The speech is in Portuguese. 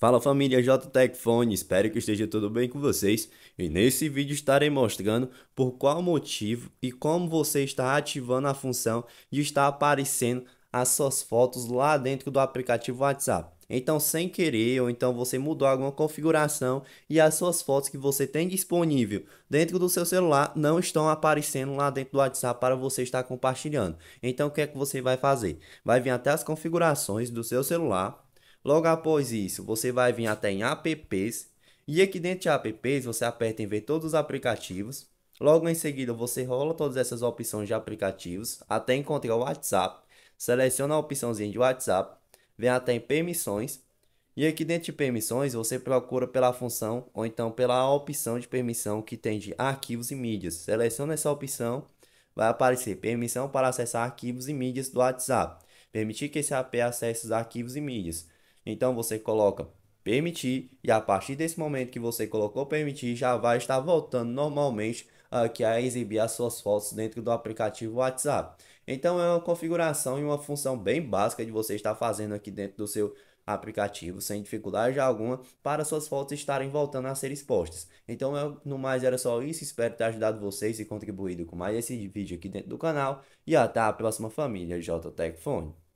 Fala família JTechFone, espero que esteja tudo bem com vocês e nesse vídeo estarei mostrando por qual motivo e como você está ativando a função de estar aparecendo as suas fotos lá dentro do aplicativo WhatsApp. Então, sem querer, ou então você mudou alguma configuração e as suas fotos que você tem disponível dentro do seu celular não estão aparecendo lá dentro do WhatsApp para você estar compartilhando. Então, o que é que você vai fazer? Vai vir até as configurações do seu celular. Logo após isso, você vai vir até em apps. E aqui dentro de apps, você aperta em ver todos os aplicativos. Logo em seguida, você rola todas essas opções de aplicativos até encontrar o WhatsApp. Seleciona a opçãozinha de WhatsApp. Vem até em permissões, e aqui dentro de permissões você procura pela função ou então pela opção de permissão que tem de arquivos e mídias. Seleciona essa opção, vai aparecer permissão para acessar arquivos e mídias do WhatsApp. Permitir que esse app acesse os arquivos e mídias. Então você coloca permitir e a partir desse momento que você colocou permitir já vai estar voltando normalmente aqui a exibir as suas fotos dentro do aplicativo WhatsApp. Então é uma configuração e uma função bem básica de você estar fazendo aqui dentro do seu aplicativo, sem dificuldade alguma, para suas fotos estarem voltando a ser expostas. Então no mais era só isso, espero ter ajudado vocês e contribuído com mais esse vídeo aqui dentro do canal. E até a próxima família JTechFone.